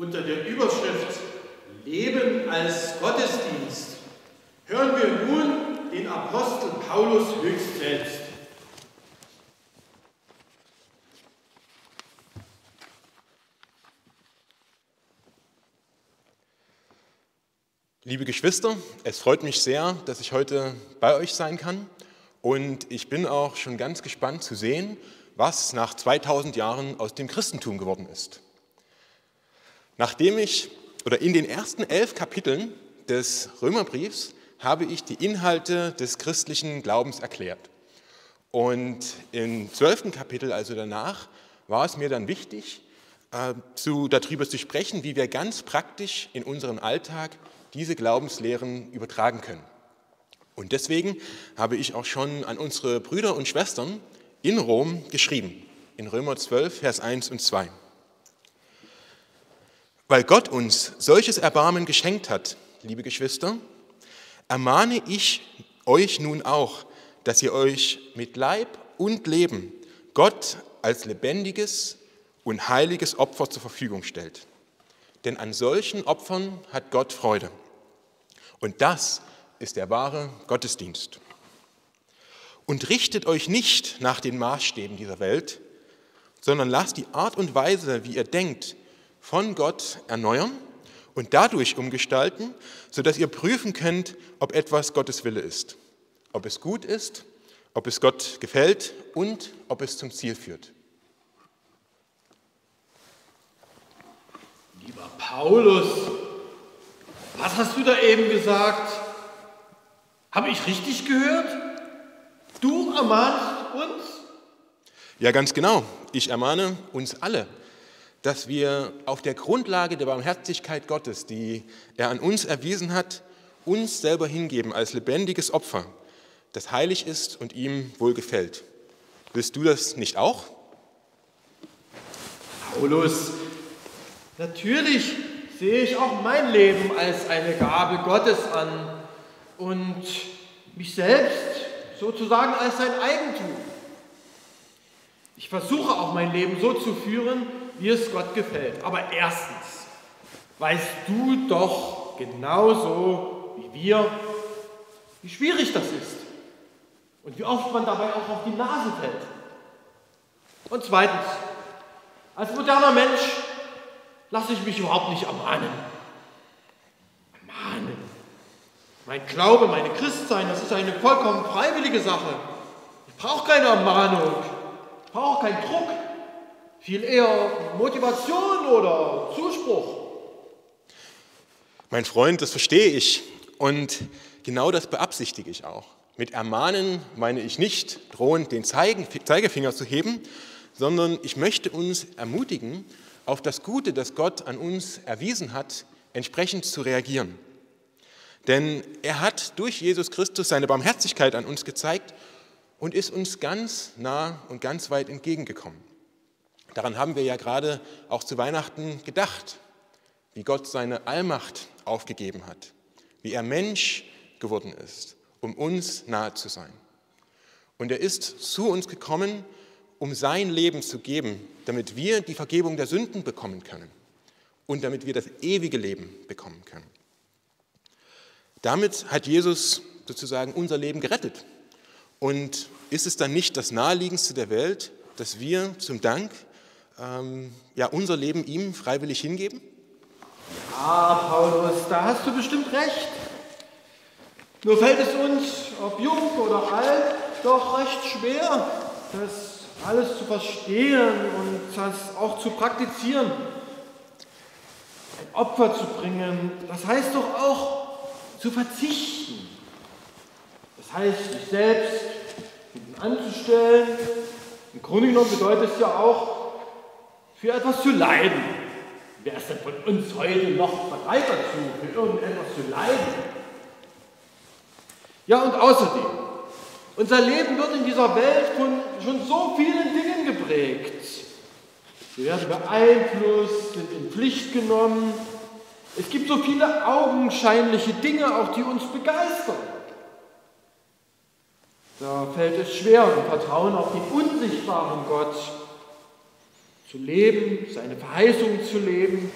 unter der Überschrift Leben als Gottesdienst hören wir nun den Apostel Paulus höchst selbst. Liebe Geschwister, es freut mich sehr, dass ich heute bei euch sein kann und ich bin auch schon ganz gespannt zu sehen, was nach 2000 Jahren aus dem Christentum geworden ist. In den ersten 11 Kapiteln des Römerbriefs habe ich die Inhalte des christlichen Glaubens erklärt. Und im 12. Kapitel, also danach, war es mir dann wichtig, darüber zu sprechen, wie wir ganz praktisch in unseren Alltag diese Glaubenslehren übertragen können. Und deswegen habe ich auch schon an unsere Brüder und Schwestern in Rom geschrieben, in Römer 12, Vers 1 und 2. Weil Gott uns solches Erbarmen geschenkt hat, liebe Geschwister, ermahne ich euch nun auch, dass ihr euch mit Leib und Leben Gott als lebendiges und heiliges Opfer zur Verfügung stellt. Denn an solchen Opfern hat Gott Freude. Und das ist der wahre Gottesdienst. Und richtet euch nicht nach den Maßstäben dieser Welt, sondern lasst die Art und Weise, wie ihr denkt, von Gott erneuern und dadurch umgestalten, sodass ihr prüfen könnt, ob etwas Gottes Wille ist, ob es gut ist, ob es Gott gefällt und ob es zum Ziel führt. Lieber Paulus, was hast du da eben gesagt? Habe ich richtig gehört? Du ermahnst uns? Ja, ganz genau. Ich ermahne uns alle, dass wir auf der Grundlage der Barmherzigkeit Gottes, die er an uns erwiesen hat, uns selber hingeben als lebendiges Opfer, das heilig ist und ihm wohlgefällt. Willst du das nicht auch? Paulus, natürlich sehe ich auch mein Leben als eine Gabe Gottes an und mich selbst sozusagen als sein Eigentum. Ich versuche auch mein Leben so zu führen, wie es Gott gefällt. Aber erstens weißt du doch genauso wie wir, wie schwierig das ist und wie oft man dabei auch auf die Nase fällt. Und zweitens, als moderner Mensch lasse ich mich überhaupt nicht ermahnen. Ermahnen. Mein Glaube, mein Christsein, das ist eine vollkommen freiwillige Sache. Ich brauche keine Ermahnung. Ich brauche keinen Druck. Viel eher Motivation oder Zuspruch. Mein Freund, das verstehe ich. Und genau das beabsichtige ich auch. Mit ermahnen meine ich nicht, drohend den Zeigefinger zu heben, sondern ich möchte uns ermutigen, auf das Gute, das Gott an uns erwiesen hat, entsprechend zu reagieren. Denn er hat durch Jesus Christus seine Barmherzigkeit an uns gezeigt und ist uns ganz nah und ganz weit entgegengekommen. Daran haben wir ja gerade auch zu Weihnachten gedacht, wie Gott seine Allmacht aufgegeben hat, wie er Mensch geworden ist, um uns nahe zu sein. Und er ist zu uns gekommen, um sein Leben zu geben, damit wir die Vergebung der Sünden bekommen können und damit wir das ewige Leben bekommen können. Damit hat Jesus sozusagen unser Leben gerettet. Und ist es dann nicht das Naheliegendste der Welt, dass wir zum Dank unser Leben ihm freiwillig hingeben? Ja, Paulus, da hast du bestimmt recht. Nur fällt es uns, ob jung oder alt, doch recht schwer, dass alles zu verstehen und das auch zu praktizieren. Ein Opfer zu bringen, das heißt doch auch zu verzichten. Das heißt, sich selbst hinten anzustellen. Im Grunde genommen bedeutet es ja auch, für etwas zu leiden. Wer ist denn von uns heute noch bereit dazu, für irgendetwas zu leiden? Ja, und außerdem, unser Leben wird in dieser Welt von schon so vielen Dingen geprägt. Wir werden beeinflusst, sind in Pflicht genommen. Es gibt so viele augenscheinliche Dinge, auch die uns begeistern. Da fällt es schwer, im Vertrauen auf den unsichtbaren Gott zu leben, seine Verheißung zu leben,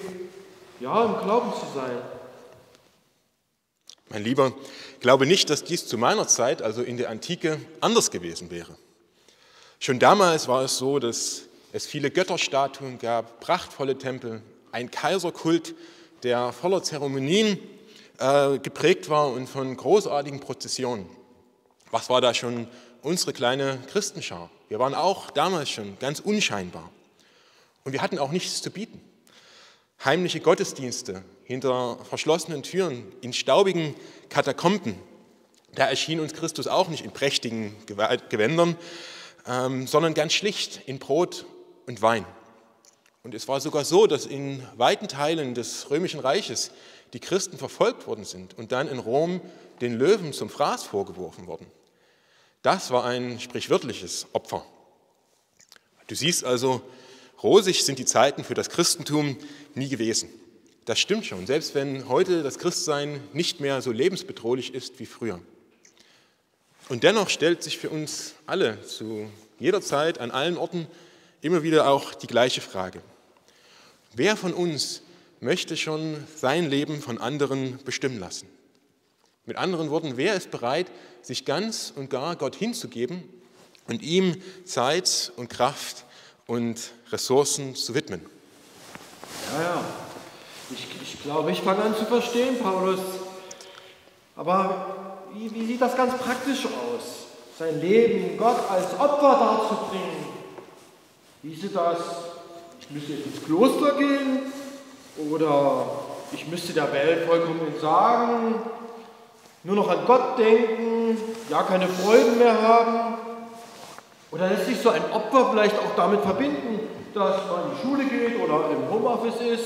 ja im Glauben zu sein. Mein Lieber, ich glaube nicht, dass dies zu meiner Zeit, also in der Antike, anders gewesen wäre. Schon damals war es so, dass es viele Götterstatuen gab, prachtvolle Tempel, ein Kaiserkult, der voller Zeremonien geprägt war und von großartigen Prozessionen. Was war da schon unsere kleine Christenschar? Wir waren auch damals schon ganz unscheinbar. Und wir hatten auch nichts zu bieten. Heimliche Gottesdienste hinter verschlossenen Türen, in staubigen Katakomben. Da erschien uns Christus auch nicht in prächtigen Gewändern, sondern ganz schlicht in Brot und Wein. Und es war sogar so, dass in weiten Teilen des Römischen Reiches die Christen verfolgt worden sind und dann in Rom den Löwen zum Fraß vorgeworfen wurden. Das war ein sprichwörtliches Opfer. Du siehst also, rosig sind die Zeiten für das Christentum nie gewesen. Das stimmt schon, selbst wenn heute das Christsein nicht mehr so lebensbedrohlich ist wie früher. Und dennoch stellt sich für uns alle zu jeder Zeit, an allen Orten, immer wieder auch die gleiche Frage. Wer von uns möchte schon sein Leben von anderen bestimmen lassen? Mit anderen Worten, wer ist bereit, sich ganz und gar Gott hinzugeben und ihm Zeit und Kraft und Ressourcen zu widmen? Ja, ich glaube, ich fange an zu verstehen, Paulus. Aber wie sieht das ganz praktisch aus? Sein Leben Gott als Opfer darzubringen. Hieße das, ich müsste jetzt ins Kloster gehen? Oder ich müsste der Welt vollkommen entsagen, nur noch an Gott denken, ja keine Freuden mehr haben? Oder lässt sich so ein Opfer vielleicht auch damit verbinden, dass man in die Schule geht oder im Homeoffice ist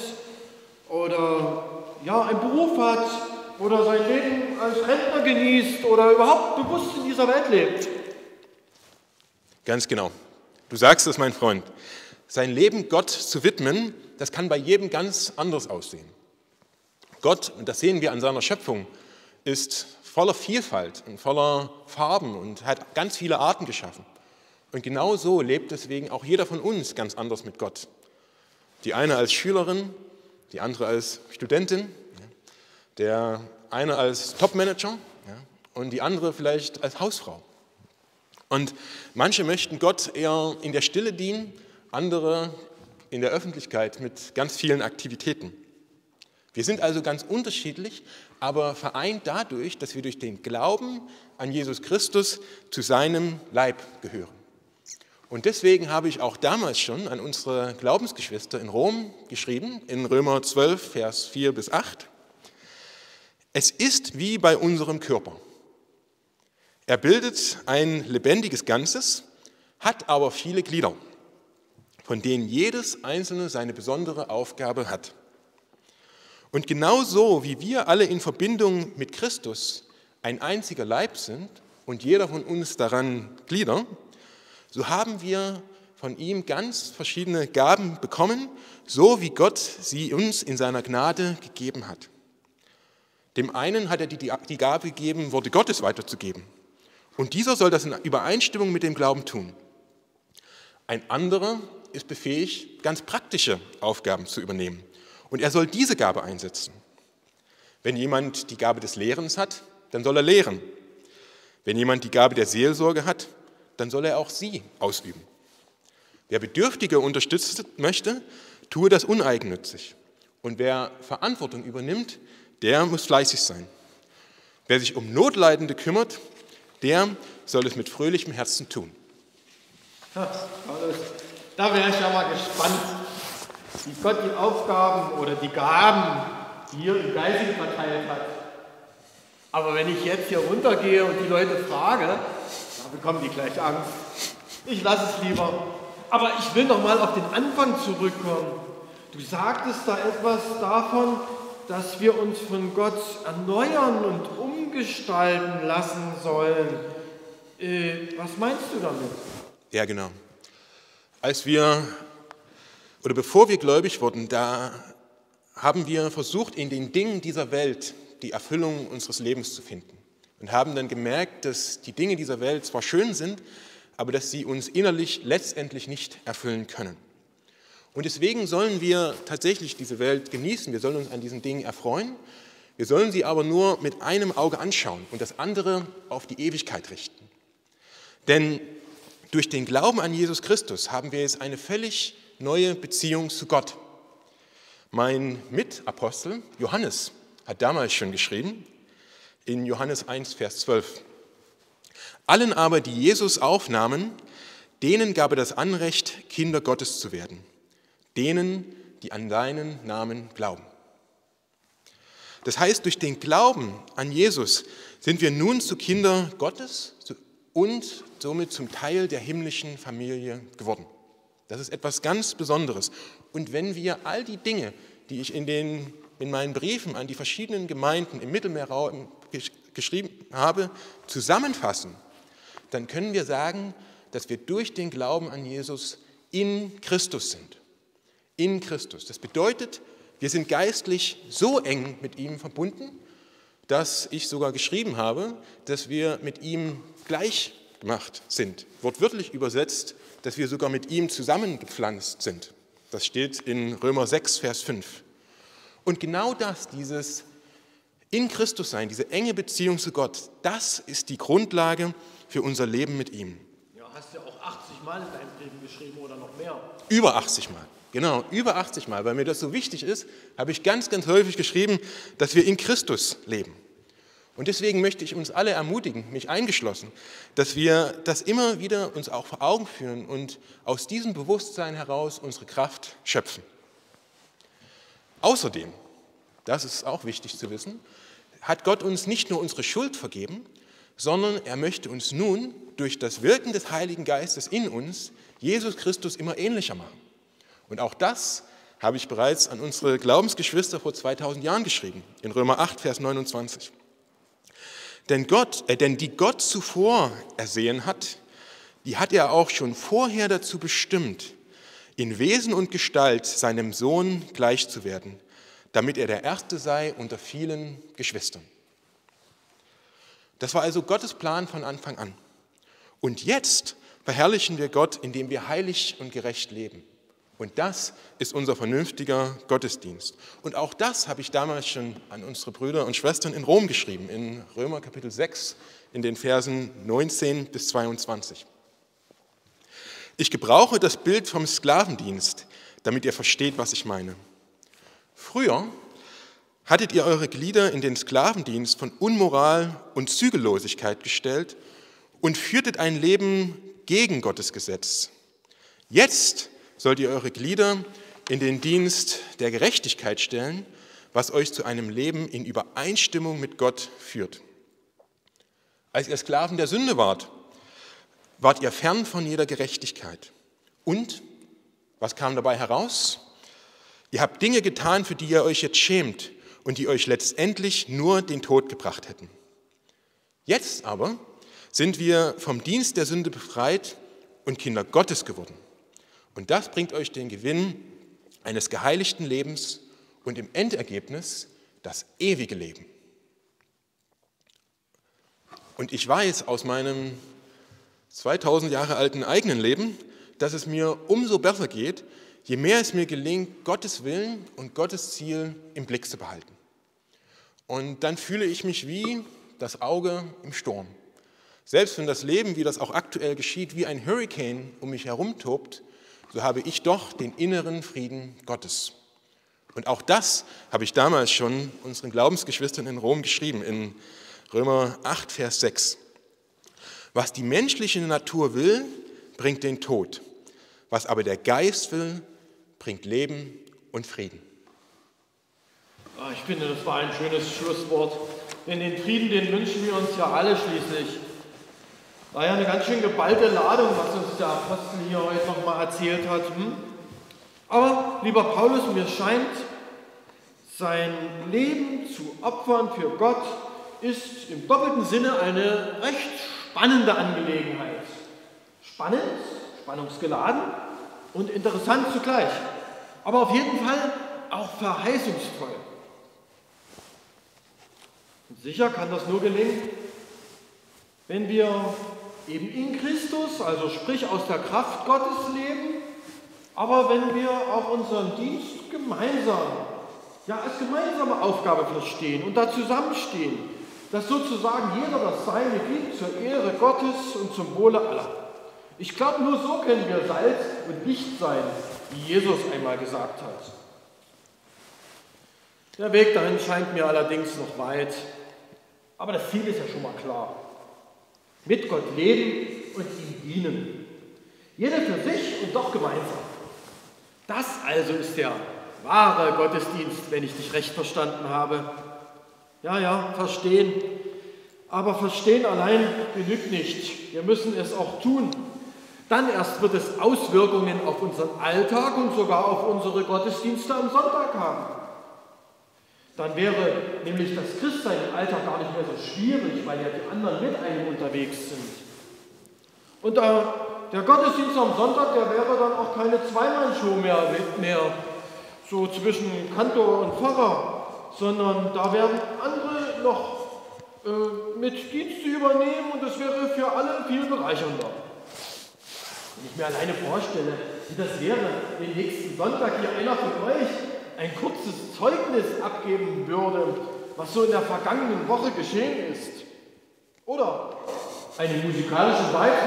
oder ja einen Beruf hat oder sein Leben als Rentner genießt oder überhaupt bewusst in dieser Welt lebt? Ganz genau. Du sagst es, mein Freund. Sein Leben Gott zu widmen, das kann bei jedem ganz anders aussehen. Gott, und das sehen wir an seiner Schöpfung, ist voller Vielfalt und voller Farben und hat ganz viele Arten geschaffen. Und genau so lebt deswegen auch jeder von uns ganz anders mit Gott. Die eine als Schülerin, die andere als Studentin, der eine als Topmanager und die andere vielleicht als Hausfrau. Und manche möchten Gott eher in der Stille dienen, andere in der Öffentlichkeit mit ganz vielen Aktivitäten. Wir sind also ganz unterschiedlich, aber vereint dadurch, dass wir durch den Glauben an Jesus Christus zu seinem Leib gehören. Und deswegen habe ich auch damals schon an unsere Glaubensgeschwister in Rom geschrieben, in Römer 12, Vers 4 bis 8. Es ist wie bei unserem Körper. Er bildet ein lebendiges Ganzes, hat aber viele Glieder, von denen jedes einzelne seine besondere Aufgabe hat. Und genauso wie wir alle in Verbindung mit Christus ein einziger Leib sind und jeder von uns daran Glieder, so haben wir von ihm ganz verschiedene Gaben bekommen, so wie Gott sie uns in seiner Gnade gegeben hat. Dem einen hat er die Gabe gegeben, Worte Gottes weiterzugeben. Und dieser soll das in Übereinstimmung mit dem Glauben tun. Ein anderer ist befähigt, ganz praktische Aufgaben zu übernehmen. Und er soll diese Gabe einsetzen. Wenn jemand die Gabe des Lehrens hat, dann soll er lehren. Wenn jemand die Gabe der Seelsorge hat, dann soll er auch sie ausüben. Wer Bedürftige unterstützen möchte, tue das uneigennützig. Und wer Verantwortung übernimmt, der muss fleißig sein. Wer sich um Notleidende kümmert, der soll es mit fröhlichem Herzen tun. Da wäre ich ja mal gespannt, wie Gott die Aufgaben oder die Gaben hier im Geistigen verteilt hat. Aber wenn ich jetzt hier runtergehe und die Leute frage, da bekommen die gleich Angst. Ich lasse es lieber. Aber ich will noch mal auf den Anfang zurückkommen. Du sagtest da etwas davon, dass wir uns von Gott erneuern und umgestalten lassen sollen. Was meinst du damit? Ja, genau. Bevor wir gläubig wurden, da haben wir versucht, in den Dingen dieser Welt die Erfüllung unseres Lebens zu finden und haben dann gemerkt, dass die Dinge dieser Welt zwar schön sind, aber dass sie uns innerlich letztendlich nicht erfüllen können. Und deswegen sollen wir tatsächlich diese Welt genießen, wir sollen uns an diesen Dingen erfreuen, wir sollen sie aber nur mit einem Auge anschauen und das andere auf die Ewigkeit richten. Denn durch den Glauben an Jesus Christus haben wir jetzt eine völlig neue Beziehung zu Gott. Mein Mitapostel Johannes hat damals schon geschrieben, in Johannes 1, Vers 12. Allen aber, die Jesus aufnahmen, denen gab er das Anrecht, Kinder Gottes zu werden. Denen, die an seinen Namen glauben. Das heißt, durch den Glauben an Jesus sind wir nun zu Kindern Gottes und somit zum Teil der himmlischen Familie geworden. Das ist etwas ganz Besonderes. Und wenn wir all die Dinge, die ich in meinen Briefen an die verschiedenen Gemeinden im Mittelmeerraum geschrieben habe, zusammenfassen, dann können wir sagen, dass wir durch den Glauben an Jesus in Christus sind. In Christus. Das bedeutet, wir sind geistlich so eng mit ihm verbunden, dass ich sogar geschrieben habe, dass wir mit ihm gleich gemacht sind. Wortwörtlich übersetzt, dass wir sogar mit ihm zusammengepflanzt sind. Das steht in Römer 6, Vers 5. Und genau das, dieses in Christus sein, diese enge Beziehung zu Gott, das ist die Grundlage für unser Leben mit ihm. Ja, hast du auch 80 Mal in deinem Leben geschrieben oder noch mehr? Über 80 Mal. Genau, über 80 Mal, weil mir das so wichtig ist, habe ich ganz, ganz häufig geschrieben, dass wir in Christus leben. Und deswegen möchte ich uns alle ermutigen, mich eingeschlossen, dass wir das immer wieder uns auch vor Augen führen und aus diesem Bewusstsein heraus unsere Kraft schöpfen. Außerdem, das ist auch wichtig zu wissen, hat Gott uns nicht nur unsere Schuld vergeben, sondern er möchte uns nun durch das Wirken des Heiligen Geistes in uns Jesus Christus immer ähnlicher machen. Und auch das habe ich bereits an unsere Glaubensgeschwister vor 2000 Jahren geschrieben, in Römer 8, Vers 29. Denn die Gott zuvor ersehen hat, die hat er auch schon vorher dazu bestimmt, in Wesen und Gestalt seinem Sohn gleich zu werden, damit er der Erste sei unter vielen Geschwistern. Das war also Gottes Plan von Anfang an. Und jetzt verherrlichen wir Gott, indem wir heilig und gerecht leben. Und das ist unser vernünftiger Gottesdienst. Und auch das habe ich damals schon an unsere Brüder und Schwestern in Rom geschrieben, in Römer Kapitel 6, in den Versen 19 bis 22. Ich gebrauche das Bild vom Sklavendienst, damit ihr versteht, was ich meine. Früher hattet ihr eure Glieder in den Sklavendienst von Unmoral und Zügellosigkeit gestellt und führtet ein Leben gegen Gottes Gesetz. Jetzt sollt ihr eure Glieder in den Dienst der Gerechtigkeit stellen, was euch zu einem Leben in Übereinstimmung mit Gott führt. Als ihr Sklaven der Sünde wart, wart ihr fern von jeder Gerechtigkeit. Und, was kam dabei heraus? Ihr habt Dinge getan, für die ihr euch jetzt schämt und die euch letztendlich nur den Tod gebracht hätten. Jetzt aber sind wir vom Dienst der Sünde befreit und Kinder Gottes geworden. Und das bringt euch den Gewinn eines geheiligten Lebens und im Endergebnis das ewige Leben. Und ich weiß aus meinem 2000 Jahre alten eigenen Leben, dass es mir umso besser geht, je mehr es mir gelingt, Gottes Willen und Gottes Ziel im Blick zu behalten. Und dann fühle ich mich wie das Auge im Sturm. Selbst wenn das Leben, wie das auch aktuell geschieht, wie ein Hurrikan um mich herum tobt, so habe ich doch den inneren Frieden Gottes. Und auch das habe ich damals schon unseren Glaubensgeschwistern in Rom geschrieben, in Römer 8, Vers 6. Was die menschliche Natur will, bringt den Tod. Was aber der Geist will, bringt Leben und Frieden. Ich finde, das war ein schönes Schlusswort. Denn den Frieden, den wünschen wir uns ja alle schließlich. War ja eine ganz schön geballte Ladung, was uns der Apostel hier heute nochmal erzählt hat. Aber, lieber Paulus, mir scheint, sein Leben zu opfern für Gott ist im doppelten Sinne eine recht spannende Angelegenheit. Spannend, spannungsgeladen und interessant zugleich. Aber auf jeden Fall auch verheißungsvoll. Und sicher kann das nur gelingen, wenn wir eben in Christus, also sprich aus der Kraft Gottes leben, Aber wenn wir auch unseren Dienst gemeinsam, ja als gemeinsame Aufgabe verstehen und da zusammenstehen, dass sozusagen jeder das Seine gibt zur Ehre Gottes und zum Wohle aller. Ich glaube, nur so können wir Salz und Licht sein, wie Jesus einmal gesagt hat. Der Weg dahin scheint mir allerdings noch weit, aber das Ziel ist ja schon mal klar. Mit Gott leben und ihm dienen. Jeder für sich und doch gemeinsam. Das also ist der wahre Gottesdienst, wenn ich dich recht verstanden habe. Ja, verstehen. Aber verstehen allein genügt nicht. Wir müssen es auch tun. Dann erst wird es Auswirkungen auf unseren Alltag und sogar auf unsere Gottesdienste am Sonntag haben. Dann wäre nämlich das Christsein im Alltag gar nicht mehr so schwierig, weil ja die anderen mit einem unterwegs sind. Und der Gottesdienst am Sonntag, der wäre dann auch keine Zweimann-Show mehr, so zwischen Kantor und Pfarrer, sondern da werden andere noch mit Dienste übernehmen und das wäre für alle viel bereichernder. Wenn ich mir alleine vorstelle, wie das wäre, den nächsten Sonntag hier einer von euch ein kurzes Zeugnis abgeben würde, was so in der vergangenen Woche geschehen ist. Oder einen musikalischen Beitrag.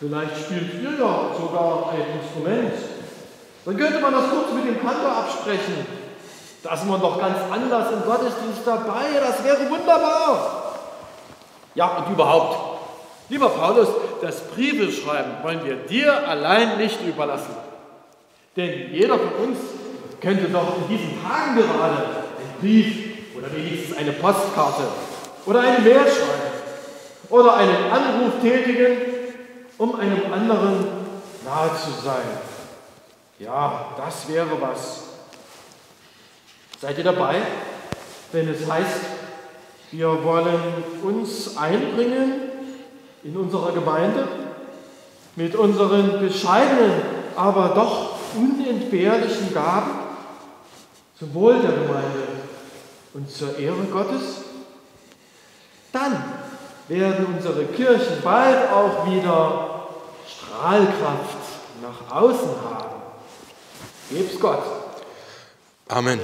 Vielleicht spielt ihr ja sogar ein Instrument. Dann könnte man das kurz mit dem Kantor absprechen. Da ist man doch ganz anders im Gottesdienst dabei. Das wäre wunderbar. Ja, und überhaupt. Lieber Paulus, das Briefeschreiben wollen wir dir allein nicht überlassen. Denn jeder von uns könnte doch in diesen Tagen gerade einen Brief oder wenigstens eine Postkarte oder eine Mail schreiben oder einen Anruf tätigen, um einem anderen nahe zu sein. Ja, das wäre was. Seid ihr dabei, wenn es heißt, wir wollen uns einbringen in unserer Gemeinde, mit unseren bescheidenen, aber doch unentbehrlichen Gaben, zum Wohl der Gemeinde und zur Ehre Gottes? Dann werden unsere Kirchen bald auch wieder Strahlkraft nach außen haben. Geb's Gott. Amen.